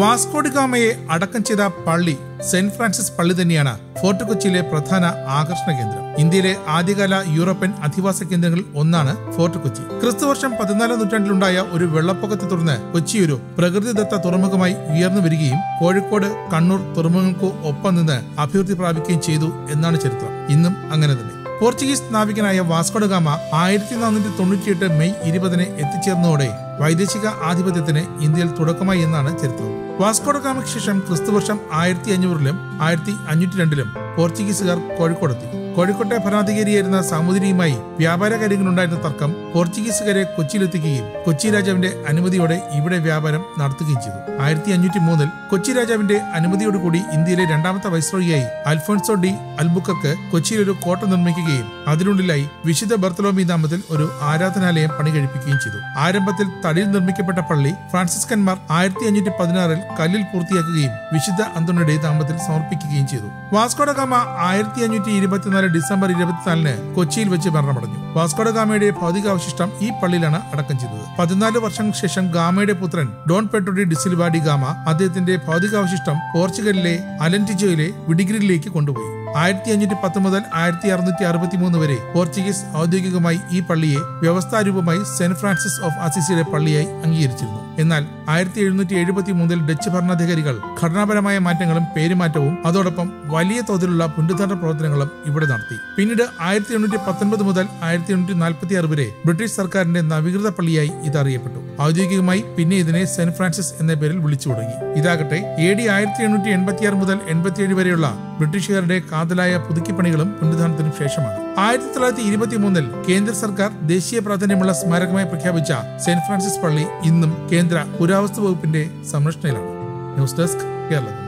Vasco ഡ ഗാമയെ അടക്കം ചെയ്ത പള്ളി സെന്റ് ഫ്രാൻസിസ് പള്ളി തന്നെയാണ് ഫോർട്ട് കൊച്ചിയിലെ പ്രധാന ആകർഷണ കേന്ദ്രം. ഇന്ത്യയിലെ ആദ്യകാല യൂറോപ്യൻ അധിവാസ കേന്ദ്രങ്ങളിൽ ഒന്നാണ് ഫോർട്ട് കൊച്ചി. ക്രിസ്തുവർഷം 14-ാം നൂറ്റാണ്ടിലുണ്ടായ ഒരു വെള്ളപ്പൊക്കത്തെ തുടർന്ന് കൊച്ചി ഒരു പ്രകൃതിദത്ത തുറമുഖമായി ഉയർന്നു വരികയും കോഴിക്കോട്, കണ്ണൂർ തുറമുഖങ്ങൾക്കു ഒപ്പം നിന്ന് അഭിവൃദ്ധി പ്രാപിക്കുകയും ചെയ്തു എന്നാണ് ചരിത്രം. ഇന്നും അങ്ങനെ തന്നെ. പോർച്ചുഗീസ് നാവികനായ വാസ്കോ ഡ ഗാമ 1498 മെയ് 20 എത്തിച്ചേർന്നതോടെ വൈദേശിക ആധിപത്യത്തിന് ഇന്ത്യയിൽ തുടക്കമായി എന്നാണ് ചരിത്രം. വാസ്കോ ഡ ഗാമയ്ക്ക് ശേഷം ക്രിസ്തുവർഷം 1500-ലും 1502-ലും പോർച്ചുഗീസുകാർ കോഴിക്കോടെത്തി. കോഴിക്കോട്ടെ ഭരണാധികാരിയായിരുന്ന സാമൂതിരിയുമായി വ്യാപാര കാര്യങ്ങളുണ്ടായിരുന്ന തർക്കം പോർച്ചുഗീസുകാരെ കൊച്ചിയിലെത്തിക്കുകയും കൊച്ചി രാജാവിന്റെ അനുമതിയോടെ ഇവിടെ വ്യാപാരം നടത്തുകയും ചെയ്തു. 1503-ൽ കൊച്ചി രാജാവിന്റെ അനുമതിയോടുകൂടി ഇന്ത്യയിലെ രണ്ടാമത്തെ വൈസ്രോയിയായി അൽഫോൻസോ ഡി അൽബുക്കർക്ക് കൊച്ചിയിലൊരു കോട്ട നിർമ്മിക്കുകയും അതിനുള്ളിലായി വിശുദ്ധ ബർത്തലോമി നാമത്തിൽ ഒരു ആരാധനാലയം പണികഴിപ്പിക്കുകയും ചെയ്തു. ആരംഭത്തിൽ തടിയിൽ നിർമ്മിക്കപ്പെട്ട പള്ളി ഫ്രാൻസിസ്കന്മാർ 1516-ൽ കല്ലിൽ പൂർത്തിയാക്കുകയും വിശുദ്ധ അന്തോണിയുടെ നാമത്തിൽ സമർപ്പിക്കുകയും ചെയ്തു. വാസ്കോ ഡ ഗാമ 1524 ഡിസംബർ 24-ന് കൊച്ചിയിൽ വെച്ച് മരണമടഞ്ഞു. വാസ്കോ ഡ ഗാമയുടെ ഭൗതികാവശിഷ്ടം ഈ പള്ളിയിലാണ് അടക്കം ചെയ്തത്. 14 വർഷങ്ങൾക്ക് ശേഷം ഗാമയുടെ പുത്രൻ ഡോൺ പെഡ്രോഡി ഡിസിൽവ ഡി ഗാമ അദ്ദേഹത്തിന്റെ ഭൗതികാവശിഷ്ടം പോർച്ചുഗലിലെ അലൻറ്റിജോയിലെ വിഡിഗ്രിരിയിലേക്ക് കൊണ്ടുപോയി. 1510 മുതൽ 1663 വരെ പോർച്ചുഗീസ് ഔദ്യോഗികമായി ഈ പള്ളിയെ വ്യവസ്ഥാരൂപമായി സെന്റ് ഫ്രാൻസിസ് ഓഫ് അസിസിയുടെ പള്ളിയായി അംഗീകരിച്ചിരുന്നു. എന്നാൽ 1773-ൽ ഡച്ച് ഭരണാധികാരികൾ ഘടനാപരമായ മാറ്റങ്ങളും പേരുമാറ്റവും അതോടൊപ്പം വലിയ തോതിലുള്ള പുനരുദ്ധാരണ പ്രവർത്തനങ്ങളും ഇവിടെ നടത്തി. പിന്നീട് 1819 മുതൽ 1846 വരെ ബ്രിട്ടീഷ് സർക്കാരിന്റെ നവീകൃത പള്ളിയായി ഇതറിയപ്പെട്ടു. ഔദ്യോഗികമായി പിന്നെ ഇതിനെ സെന്റ് ഫ്രാൻസിസ് എന്ന പേരിൽ വിളിച്ചു തുടങ്ങി. ഇതാകട്ടെ AD 1786 മുതൽ 1887 വരെയുള്ള ബ്രിട്ടീഷുകാരുടെ കാതലായ പുതുക്കിപ്പണികളും പുനരുദ്ധാരണത്തിനും ശേഷമാണ്. 1923-ൽ കേന്ദ്ര സർക്കാർ ദേശീയ പ്രാധാന്യമുള്ള സ്മാരകമായി പ്രഖ്യാപിച്ച സെന്റ് ഫ്രാൻസിസ് പള്ളി ഇന്നും കേന്ദ്ര പുരാവസ്തു വകുപ്പിന്റെ സംരക്ഷണയിലാണ്. News desk Keralam.